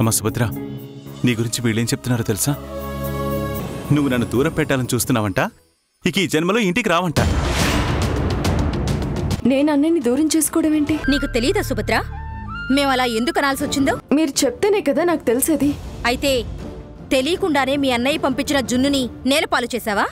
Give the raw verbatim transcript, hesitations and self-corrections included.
అమ్మ సుభద్ర, నీ గురించి వీళ్ళేం చెప్తున్నారో తెలుసా? నువ్వు నన్ను దూరం పెట్టాలని చూస్తున్నావంట, ఇక ఈ జన్మలో ఇంటికి రావంట. నేను అన్నని దూరం చేసుకోవడం ఏంటి? నీకు తెలియదా సుభద్ర? మేము అలా ఎందుకు అనాల్సి వచ్చిందో మీరు చెప్తేనే కదా నాకు తెలిసేది. అయితే తెలియకుండానే మీ అన్నయ్య పంపించిన జున్నుని నేలపాలు చేశావా?